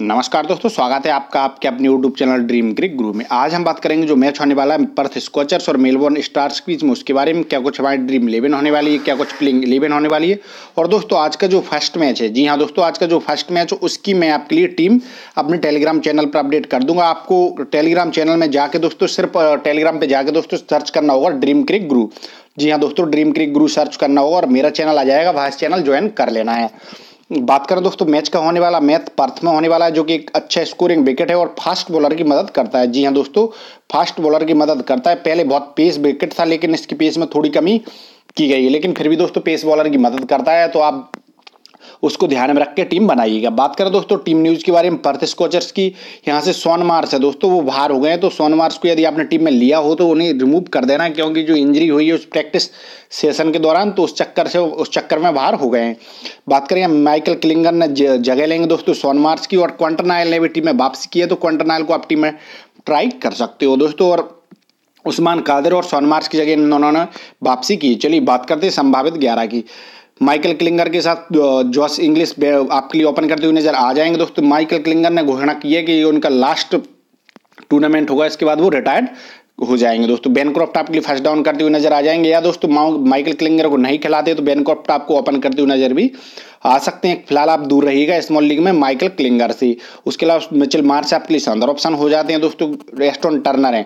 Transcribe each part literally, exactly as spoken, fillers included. नमस्कार दोस्तों, स्वागत है आपका आपके अपने YouTube channel dream cricket group में। आज हम बात करेंगे जो मैच होने वाला है पर्थ स्कॉचर्स और मेलबोर्न स्टार्स के बीच में, उसके बारे में क्या कुछ हमारी ड्रीम इलेवन होने वाली है, क्या कुछ प्लेइंग इलेवन होने वाली है। और दोस्तों आज का जो फर्स्ट मैच है, जी हाँ दोस्तों आज का जो फर्स्ट मैच है उसकी मैं आपके लिए टीम अपने टेलीग्राम चैनल पर अपडेट कर दूंगा। आपको टेलीग्राम चैनल में जाके दोस्तों, सिर्फ टेलीग्राम पर जाके दोस्तों सर्च करना होगा ड्रीम क्रिकेट ग्रुप। जी हाँ दोस्तों, ड्रीम क्रिकेट ग्रुप सर्च करना होगा और मेरा चैनल आ जाएगा, वाइस चैनल ज्वाइन कर लेना है। बात करें दोस्तों मैच का, होने वाला मैच पर्थ में होने वाला है, जो कि एक अच्छा स्कोरिंग विकेट है और फास्ट बॉलर की मदद करता है। जी हाँ दोस्तों, फास्ट बॉलर की मदद करता है। पहले बहुत पेस विकेट था लेकिन इसकी पेस में थोड़ी कमी की गई है, लेकिन फिर भी दोस्तों पेस बॉलर की मदद करता है, तो आप उसको ध्यान में रख के टीम बनाइएगा। बात करें दोस्तों टीम न्यूज़ के बारे में पर्थ स्कॉचर्स की, यहाँ से सोन मार्श है दोस्तों, वो बाहर हो गए हैं, तो सोन मार्श को यदि आपने टीम में लिया हो तो उन्हें रिमूव कर देना, क्योंकि जो इंजरी हुई है उस प्रैक्टिस सेशन के दौरान, तो उस चक्कर से उस चक्कर में बाहर हो गए हैं। बात करें माइकल क्लिंगर ने जगह लेंगे दोस्तों सोन मार्श की, और क्वांटरनाइल ने भी टीम में वापसी की है, तो क्वांटरनाइल को आप टीम में ट्राई कर सकते हो दोस्तों। और उस्मान कादिर और सोन मार्श की जगह इन दोनों ने वापसी की। चलिए बात करते हैं संभावित ग्यारह की। माइकल क्लिंगर के साथ जॉश इंग्लिश आपके लिए ओपन करते हुए नजर आ जाएंगे दोस्तों। माइकल क्लिंगर ने घोषणा की है कि ये उनका लास्ट टूर्नामेंट होगा, इसके बाद वो रिटायर्ड हो जाएंगे दोस्तों। बैनक्रॉफ्ट आपके लिए फर्स्ट डाउन करते हुए नजर आ जाएंगे, या दोस्तों माइकल क्लिंगर को नहीं खिलाते तो बैनक्रॉफ्ट आपको ओपन करते हुए नजर भी आ सकते हैं। फिलहाल आप दूर रहिएगा स्मॉल लीग में माइकल क्लिंगर से। उसके अलावा मिचेल मार्श आपके लिए शानदार ऑप्शन हो जाते हैं दोस्तों। रेस्टोन टर्नर है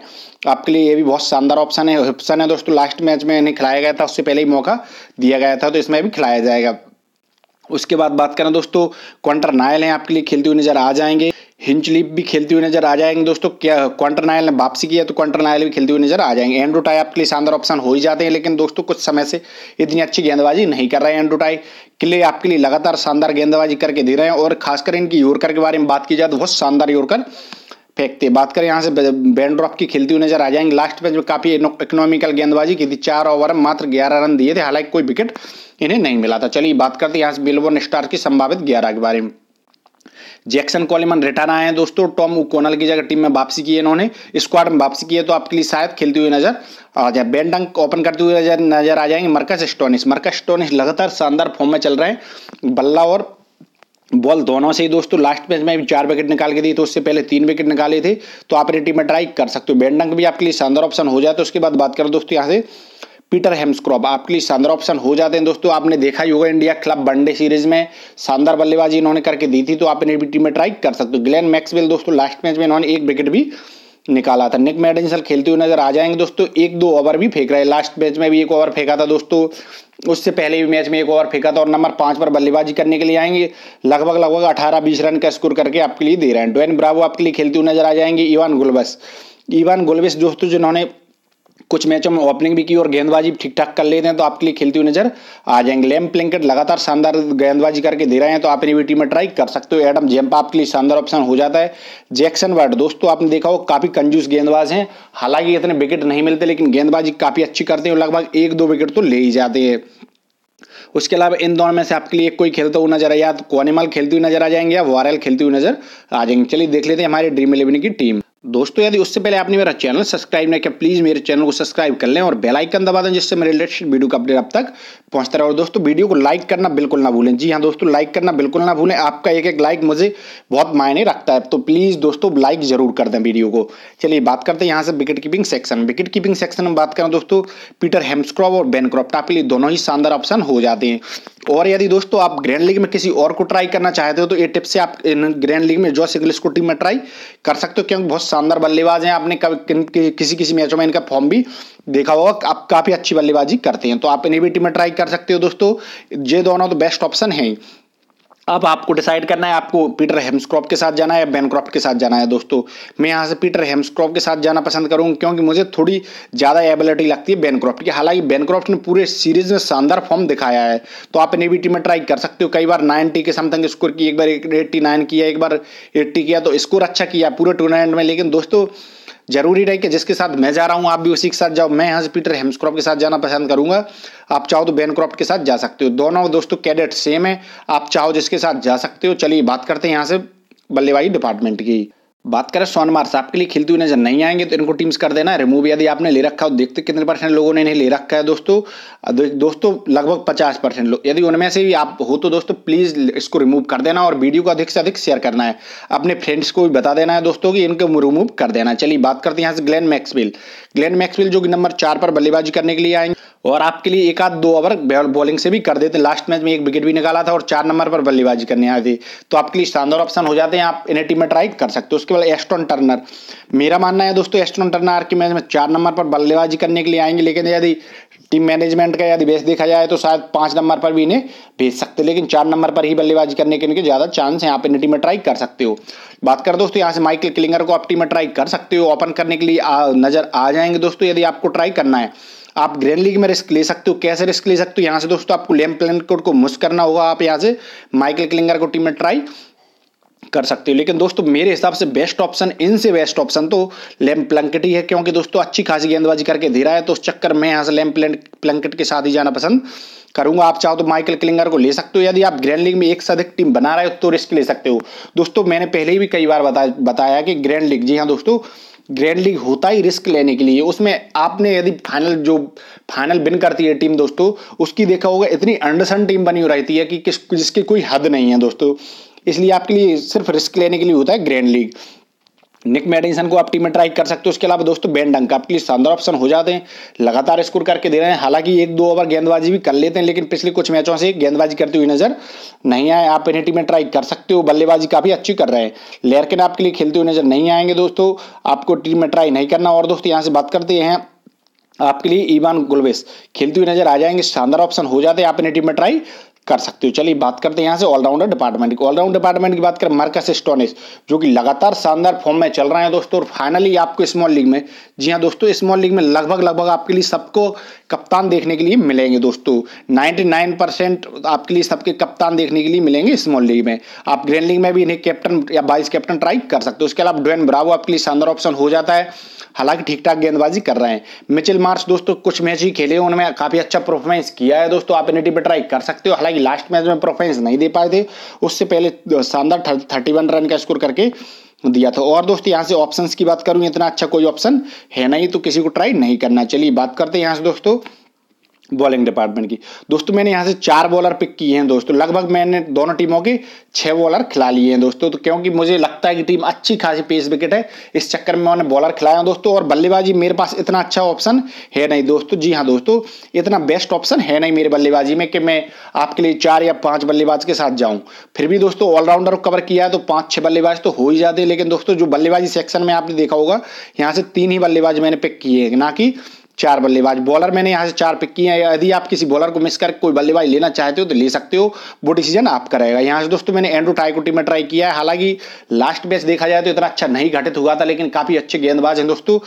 आपके लिए, ये भी बहुत शानदार ऑप्शन है ऑप्शन है दोस्तों। लास्ट मैच में इन्हें खिलाया गया था, उससे पहले ही मौका दिया गया था, तो इसमें भी खिलाया जाएगा। उसके बाद बात करें दोस्तों क्वांटरनाइल हैं आपके लिए खेलते हुए नजर आ जाएंगे, हिंचलिप भी खेलते हुए नजर आ जाएंगे दोस्तों। क्या क्वांटरनाइल ने वापसी किया तो क्वांटरनाइल भी खेलते हुए नजर आ जाएंगे। एंड्रू टाई आपके लिए शानदार ऑप्शन हो ही जाते हैं, लेकिन दोस्तों कुछ समय से इतनी अच्छी गेंदबाजी नहीं कर रहे हैं। एंड्रू टाई के लिए आपके लिए लगातार शानदार गेंदबाजी करके दे रहे हैं, और खासकर इनकी यॉर्कर के बारे में बात की जाए तो बहुत शानदार यॉर्कर फेंकते। बात करें यहाँ से बैनक्रॉफ्ट की खेलती हुई नजर आ जाएंगे। लास्ट मैच में काफी इकोनॉमिकल गेंदबाजी की थी, चार ओवर में मात्र ग्यारह रन दिए थे, हालांकि कोई विकेट इन्हें नहीं मिला था। चलिए बात करते हैं यहाँ से मेलबोर्न स्टार्स की संभावित ग्यारह के बारे में। जैक्सन कोलेमन रिटर्न आए हैं दोस्तों, टॉम उकोनल की जगह टीम में वापसी की है इन्होंने, स्क्वाड में वापसी की है, तो आपके लिए शायद खेलते हुए नजर आ जाए। बैन डंक ओपन करते हुए नजर नजर आ जाएंगे मार्कस स्टोइनिस। मार्कस स्टोइनिस लगातार शानदार फॉर्म में चल रहे हैं, बल्ला और बॉल दोनों से ही दोस्तों। लास्ट मैच में भी चार विकेट निकाल के दी, तो उससे पहले तीन विकेट निकाले थे, तो आप अपनी टीम में ट्राई कर सकते हो। बैन डंक भी आपके लिए शानदार ऑप्शन हो जाए। तो उसके बाद बात करें दोस्तों यहाँ से पीटर हेम्सक्रॉप आपके लिए शानदार ऑप्शन हो जाते हैं दोस्तों। आपने देखा ही होगा इंडिया क्लब वनडे सीरीज में शानदार बल्लेबाजी इन्होंने करके दी थी, तो आप इन्हें भी टीम में ट्राई कर सकते हो। ग्लेन मैक्सवेल दोस्तों लास्ट मैच में इन्होंने एक विकेट भी निकाला था। निक मैडेल खेलते हुए नजर आ जाएंगे दोस्तों, एक दो ओवर भी फेंक रहे हैं। लास्ट मैच में भी एक ओवर फेंका था दोस्तों, उससे पहले भी मैच में एक ओवर फेंका था, और नंबर पाँच पर बल्लेबाजी करने के लिए आएंगे। लगभग लगभग अठारह बीस रन का स्कोर करके आपके लिए दे रहे हैं। ड्वेन ब्रावो आपके लिए खेलते हुए नजर आ जाएंगे। इवान गुलबस इवान गुलबिस दोस्तों जिन्होंने कुछ मैचों में ओपनिंग भी की और गेंदबाजी ठीक ठाक कर लेते हैं, तो आपके लिए खेलते हुए नजर आ जाएंगे। लियाम प्लंकेट लगातार शानदार गेंदबाजी करके दे रहे हैं, तो आप इन्हें भी टीम में ट्राई कर सकते हो। एडम जेम्पा आपके लिए शानदार ऑप्शन हो जाता है। जैक्सन वर्ट दोस्तों आपने देखा हो काफी कंजूस गेंदबाज हैं, हालांकि इतने विकेट नहीं मिलते, लेकिन गेंदबाजी काफी अच्छी करते हैं, लगभग एक दो विकेट तो ले ही जाते हैं। उसके अलावा इन दोनों में से आपके लिए कोई खेलता हुआ नजर आया तो क्वानिमल खेलते हुए नजर आ जाएंगे या वायरल खेलते हुए नजर आ जाएंगे। चलिए देख लेते हैं हमारी ड्रीम इलेवन की टीम। दोस्तों यदि उससे पहले आपने मेरा चैनल सब्सक्राइब नहीं किया, प्लीज मेरे चैनल को सब्सक्राइब कर लें और बेल आइकन दबा दें, जिससे मेरे लेटेस्ट वीडियो का अपडेट आप तक पहुंचता रहे। और दोस्तों वीडियो को लाइक करना बिल्कुल ना भूलें। जी हाँ दोस्तों, लाइक करना बिल्कुल ना भूलें, आपका एक एक लाइक मुझे बहुत मायने रखता है, तो प्लीज दोस्तों लाइक जरूर कर दें वीडियो को। चलिए बात करते हैं यहाँ से wicket keeping section. Wicket keeping section में बात करें दोस्तों पीटर हेम्सक्रॉप और बैनक्रॉफ्ट आपके लिए दोनों ही शानदार ऑप्शन हो जाते हैं। और यदि दोस्तों आप ग्रैंड लीग में किसी और को ट्राई करना चाहते हो तो ये टिप से आप ग्रैंड लीग में जॉश इंग्लिश को टीम में ट्राई कर सकते हो, क्योंकि बहुत शानदार बल्लेबाज हैं। आपने कभी किसी किसी मैचों में इनका फॉर्म भी देखा होगा, आप काफी अच्छी बल्लेबाजी करते हैं, तो आप इन्हें भी टीम में ट्राई कर सकते हो दोस्तों। ये दोनों तो बेस्ट ऑप्शन हैं। अब आपको डिसाइड करना है आपको पीटर हेम्सक्रॉप के साथ जाना है या बैनक्रॉफ्ट के साथ जाना है। दोस्तों मैं यहाँ से पीटर हेम्सक्रॉप के साथ जाना पसंद करूँगा, क्योंकि मुझे थोड़ी ज़्यादा एबिलिटी लगती है बैनक्रॉफ्ट की। हालांकि बैनक्रॉफ्ट ने पूरे सीरीज में शानदार फॉर्म दिखाया है, तो आप इन्हें भी टीम में ट्राई कर सकते हो। कई बार नाइन्टी के समथिंग स्कोर की, एक बार एट्टी नाइन किया, एक बार एट्टी किया, तो स्कोर अच्छा किया पूरे टूर्नामेंट में। लेकिन दोस्तों जरूरी नहीं कि जिसके साथ मैं जा रहा हूँ आप भी उसी के साथ जाओ। मैं यहाँ से पीटर हेम्सक्रॉप के साथ जाना पसंद करूँगा, आप चाहो तो बैनक्रॉफ्ट के साथ जा सकते हो। दोनों दोस्तों कैडेट सेम है, आप चाहो जिसके साथ जा सकते हो। चलिए बात करते हैं यहाँ से बल्लेबाजी डिपार्टमेंट की। बात करें सोन मार्क्स, आपके लिए खेलते हुए नजर नहीं आएंगे तो इनको टीम्स कर देना रिमूव यदि आपने ले रखा हो। देखते कितने परसेंट लोगों ने इन्हें ले रखा है दोस्तों, दोस्तों लगभग पचास परसेंट लोग। यदि उनमें से भी आप हो तो दोस्तों प्लीज़ इसको रिमूव कर देना और वीडियो को अधिक से अधिक शेयर करना है, अपने फ्रेंड्स को भी बता देना है दोस्तों कि इनको रिमूव कर देना। चलिए बात करते हैं यहाँ से ग्लेन मैक्सवेल। ग्लेन मैक्सवेल जो कि नंबर चार पर बल्लेबाजी करने के लिए आएंगे और आपके लिए एक आध दो ओवर बॉलिंग से भी कर देते। लास्ट मैच में एक विकेट भी निकाला था और चार नंबर पर बल्लेबाजी करने आए थे, तो आपके लिए शानदार ऑप्शन हो जाते हैं, आप इन्हें टीम में ट्राई कर सकते हो। उसके बाद एस्टन टर्नर, मेरा मानना है दोस्तों एस्टन टर्नर के मैच में चार नंबर पर बल्लेबाजी करने के लिए आएंगे, लेकिन यदि टीम मैनेजमेंट का यदि बेस देखा जाए तो शायद पाँच नंबर पर भी इन्हें भेज सकते, लेकिन चार नंबर पर ही बल्लेबाजी करने के इनके ज़्यादा चांस हैं, आप इन्हें टीम में ट्राई कर सकते हो। बात करें दोस्तों यहाँ से माइकल क्लिंगर को आप टीम में ट्राई कर सकते हो, ओपन करने के लिए नज़र आ जाएंगे दोस्तों। यदि आपको ट्राई करना है आप ग्रैंड लीग में रिस्क ले सकते हो। कैसे रिस्क ले सकते हो यहाँ से दोस्तों, आपको लियम प्लंकेट को मिस करना होगा, आप यहाँ से माइकल क्लिंगर को टीम में ट्राई कर सकते हो। लेकिन दोस्तों मेरे हिसाब से बेस्ट ऑप्शन, इनसे बेस्ट ऑप्शन तो लियम प्लंकेट ही है, क्योंकि दोस्तों अच्छी खासी गेंदबाजी करके दे रहा है, तो उस चक्कर में यहाँ से लियम प्लंकेट के साथ ही जाना पसंद करूंगा। आप चाहो तो माइकल क्लिंगर को ले सकते हो। यदि आप ग्रैंड लीग में एक से अधिक टीम बना रहे हो तो रिस्क ले सकते हो। दोस्तों मैंने पहले ही भी कई बार बता, बताया कि ग्रैंड लीग, जी हाँ दोस्तों ग्रैंड लीग होता ही रिस्क लेने के लिए। उसमें आपने यदि फाइनल जो फाइनल विन करती है टीम दोस्तों, उसकी देखा होगा इतनी अंडरसन टीम बनी रहती है कि किस जिसकी कोई हद नहीं है दोस्तों, इसलिए आपके लिए सिर्फ रिस्क लेने के लिए होता है ग्रैंड लीग। निक मेडिसन को आप टीम में ट्राई कर सकते हो। उसके अलावा दोस्तों बेन डंक आपके लिए शानदार ऑप्शन हो जाते हैं, लगातार स्कोर करके दे रहे हैं, हालांकि एक दो ओवर गेंदबाजी भी कर लेते हैं, लेकिन पिछले कुछ मैचों से गेंदबाजी करती हुई नजर नहीं आए, आप इन्हें टीम में ट्राई कर सकते हो, बल्लेबाजी काफ़ी अच्छी कर रहे हैं। लेकिन आपके लिए खेलते हुए नजर नहीं आएंगे दोस्तों, आपको टीम में ट्राई नहीं करना। और दोस्तों यहाँ से बात करते हैं आपके लिए इवान गुल्बिस, खेलते हुए नजर आ जाएंगे, शानदार ऑप्शन हो जाते हैं, आप इन्हें टीम में ट्राई कर सकते हो। चलिए बात करते हैं यहाँ से ऑलराउंडर डिपार्टमेंट की। ऑलराउंडर डिपार्टमेंट की बात करें मार्कस स्टोनिस, जो कि लगातार शानदार फॉर्म में चल रहे हैं दोस्तों, और फाइनली आपको स्मॉल लीग में, जी हाँ दोस्तों स्मॉल लीग में लगभग लगभग आपके लिए सबको कप्तान देखने के लिए मिलेंगे दोस्तों, निन्यानवे परसेंट आपके लिए सबके कप्तान देखने के लिए मिलेंगे स्मॉल लीग में। आप ग्रैंड लीग में भी इन्हें कैप्टन या वाइस कैप्टन ट्राई कर सकते हो। उसके अलावा ड्वेन ब्रावो आपके लिए शानदार ऑप्शन हो जाता है, हालांकि ठीक ठाक गेंदबाजी कर रहे हैं। मिचेल मार्श दोस्तों कुछ मैच ही खेले, उनमें काफ़ी अच्छा परफॉर्मेंस किया है दोस्तों, आप इन्हें टीम पर ट्राई कर सकते हो, हालांकि लास्ट मैच में परफॉर्मेंस नहीं दे पाए थे, उससे पहले शानदार थर्टी वन रन का स्कोर करके दिया था। और दोस्तों यहाँ से ऑप्शंस की बात करूँ, इतना अच्छा कोई ऑप्शन है नहीं, तो किसी को ट्राई नहीं करना। चलिए बात करते हैं यहाँ से दोस्तों बॉलिंग डिपार्टमेंट की। दोस्तों मैंने यहाँ से चार बॉलर पिक किए हैं दोस्तों, लगभग मैंने दोनों टीमों के छः बॉलर खिला लिए हैं दोस्तों, तो क्योंकि मुझे लगता है कि टीम अच्छी खासी पेस विकेट है, इस चक्कर में मैंने बॉलर खिलाया हूँ दोस्तों। और बल्लेबाजी मेरे पास इतना अच्छा ऑप्शन है नहीं दोस्तों, जी हाँ दोस्तों इतना बेस्ट ऑप्शन है नहीं मेरे बल्लेबाजी में कि मैं आपके लिए चार या पाँच बल्लेबाज के साथ जाऊँ। फिर भी दोस्तों ऑलराउंडर को कवर किया है तो पाँच छः बल्लेबाज तो हो ही जाते, लेकिन दोस्तों जो बल्लेबाजी सेक्शन में आपने देखा होगा यहाँ से तीन ही बल्लेबाज मैंने पिक किए हैं, ना कि चार बल्लेबाज। बॉलर मैंने यहाँ से चार पिक किए हैं, यदि आप किसी बॉलर को मिस करके कोई बल्लेबाज लेना चाहते हो तो ले सकते हो, वो डिसीजन आपका रहेगा। यहाँ से दोस्तों मैंने एंड्रू टाई को टीम में ट्राई किया है, हालांकि लास्ट मैच देखा जाए तो इतना अच्छा नहीं घटित हुआ था, लेकिन काफ़ी अच्छे गेंदबाज हैं दोस्तों,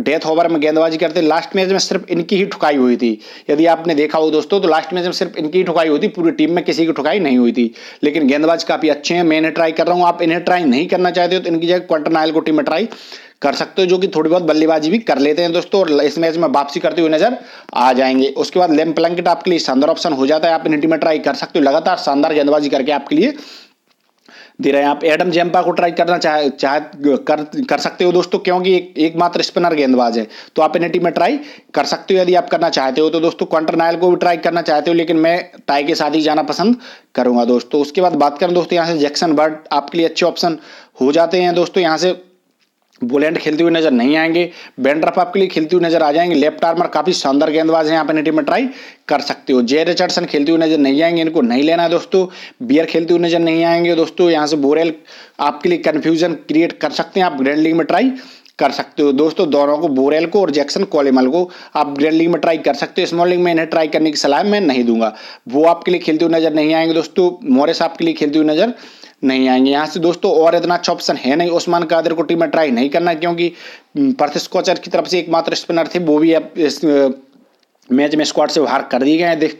डेथ ओवर में गेंदबाजी करते। लास्ट मैच में सिर्फ इनकी ही ठुकाई हुई थी, यदि आपने देखा हो दोस्तों तो लास्ट मैच में सिर्फ इनकी ही ठुकाई हुई थी, पूरी टीम में किसी की ठुकाई नहीं हुई थी, लेकिन गेंदबाज काफ़ी अच्छे हैं, मैं इन्हें ट्राई कर रहा हूँ। आप इन्हें ट्राई नहीं करना चाहते हो तो इनकी जगह क्वांटरनाइल को टीम में ट्राई कर सकते हो, जो कि थोड़ी बहुत बल्लेबाजी भी कर लेते हैं दोस्तों, और इस मैच में वापसी करते हुए नजर आ जाएंगे। उसके बाद लियम प्लंकेट आपके लिए शानदार ऑप्शन हो जाता है, आप इन्हें टीम में ट्राई कर सकते हो, लगातार शानदार गेंदबाजी करके आपके लिए दे रहे हैं। आप एडम जेम्पा को ट्राई करना चाह चाह कर, कर सकते हो दोस्तों, क्योंकि एक एकमात्र स्पिनर गेंदबाज है, तो आप इन्हें टीम में ट्राई कर सकते हो यदि आप करना चाहते हो तो दोस्तों। क्वांटरनाइल को भी ट्राई करना चाहते हो, लेकिन मैं टाई के साथ ही जाना पसंद करूंगा दोस्तों। उसके बाद बात करें दोस्तों यहाँ से जैक्सन वर्ट आपके लिए अच्छे ऑप्शन हो जाते हैं दोस्तों, यहाँ से बोलेंट खेलते हुए नजर नहीं आएंगे, बैंड्रफ आपके लिए खेलते हुए नजर आ जाएंगे, लेफ्ट आर्मर काफ़ी शानदार गेंदबाज हैं, आप अपनी टीम में ट्राई कर सकते हो। जे रिचर्डसन खेलते हुए नजर नहीं आएंगे, इनको नहीं लेना है दोस्तों। बियर खेलते हुए नजर नहीं आएंगे दोस्तों, यहाँ से बोरेल आपके लिए कन्फ्यूजन क्रिएट कर सकते हैं, आप ग्रैंड लीग में ट्राई कर सकते हो दोस्तों। दोनों को, बोरेल को और जैक्सन कोलेमल को आप ग्रैंड लीग में ट्राई कर सकते हो, स्मॉल लीग में इन्हें ट्राई करने की सलाह मैं नहीं दूंगा, वो आपके लिए खेलते हुए नजर नहीं आएंगे दोस्तों। मॉरिस आपके लिए खेलते हुए नजर नहीं आएंगे यहाँ से दोस्तों, और इतना अच्छा ऑप्शन है नहीं। उस्मान कादिर को टीम में ट्राई नहीं करना, क्योंकि पर्थ स्कॉचर की तरफ से एकमात्र स्पिनर थे, वो भी अब इस मैच में स्क्वाड से बाहर कर दिए गए हैं। देख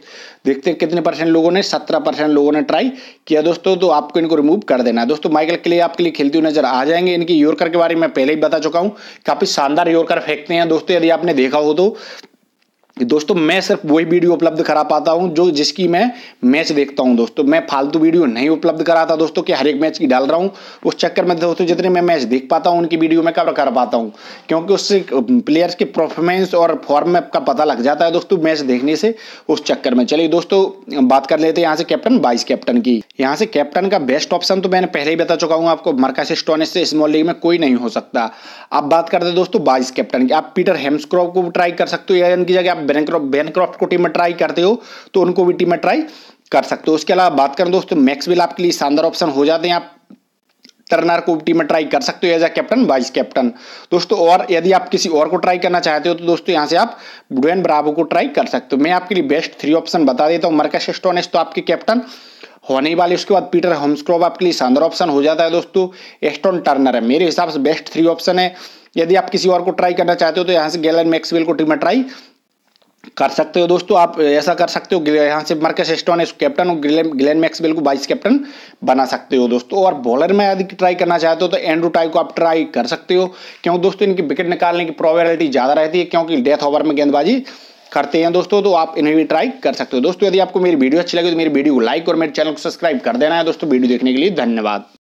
देखते हैं कितने परसेंट लोगों ने, सत्रह परसेंट लोगों ने ट्राई किया दोस्तों, तो आपको इनको रिमूव कर देना है दोस्तों। माइकल क्ले आपके लिए खेलते हुए नजर आ जाएंगे, इनकी यॉर्कर के बारे में पहले ही बता चुका हूँ, काफ़ी शानदार यॉर्कर फेंकते हैं दोस्तों, यदि आपने देखा हो तो दोस्तों मैं सिर्फ वही वीडियो उपलब्ध करा पाता हूं जो जिसकी मैं मैच देखता हूं दोस्तों। मैं फालतू वीडियो नहीं उपलब्ध कराता दोस्तों कि हर एक मैच की डाल रहा हूं। उस चक्कर में दोस्तों जितने मैं मैच देख पाता हूं उनकी वीडियो मैं कवर कर पाता हूं, क्योंकि उससे प्लेयर्स के परफॉर्मेंस और फॉर्म का पता लग जाता है दोस्तों मैच देखने से। उस चक्कर में चलिए दोस्तों बात कर लेते हैं यहाँ से कैप्टन वाइस कैप्टन की। यहाँ से कैप्टन का बेस्ट ऑप्शन तो मैंने पहले ही बता चुका हूँ आपको, मार्कस स्टोइनिस से स्मॉल लीग में कोई नहीं हो सकता। अब बात करते हैं दोस्तों वाइस कैप्टन की। आप पीटर हैम्सक्रॉफ्ट को ट्राई कर सकते हो, या उनकी जगह आप बैनक्रॉफ्ट को टीम में ट्राई करते हो तो उनको भी टीम में ट्राई कर सकते हो। उसके अलावा बात करें दोस्तों मैक्सवेल आपके लिए शानदार ऑप्शन हो जाते हैं, आप टर्नर को टीम में ट्राई कर सकते हो as a captain vice captain दोस्तों। और यदि आप किसी और को ट्राई करना चाहते हो तो दोस्तों यहां से आप ड्वेन ब्रावो को ट्राई कर सकते हो। मैं आपके लिए बेस्ट थ्री ऑप्शन बता देता हूं। मार्कस स्टोइनिस तो आपके कैप्टन होने वाले, उसके बाद पीटर हैम्सक्रॉफ्ट आपके लिए शानदार ऑप्शन हो जाता है दोस्तों। एस्टन टर्नर है मेरे हिसाब से बेस्ट थ्री ऑप्शन है। यदि आप किसी और को ट्राई करना चाहते हो तो यहाँ से गैलन मैक्सवेल को टीम में ट्राई कर सकते हो दोस्तों। आप ऐसा कर सकते हो, यहाँ से मार्कस स्टोइनिस कैप्टन और ग्लेन मैक्सवेल को वाइस कैप्टन बना सकते हो दोस्तों। और बॉलर में यदि ट्राई करना चाहते हो तो एंड्रू टाई को आप ट्राई कर सकते हो, क्योंकि दोस्तों इनकी विकेट निकालने की प्रोबेबिलिटी ज़्यादा रहती है, क्योंकि डेथ ओवर में गेंदबाजी करते हैं दोस्तों, तो आप इन्हें भी ट्राई कर सकते हो दोस्तों। यदि आपको मेरी वीडियो अच्छी लगी तो मेरी वीडियो को लाइक और मेरे चैनल को सब्सक्राइब कर देना है दोस्तों। वीडियो देखने के लिए धन्यवाद।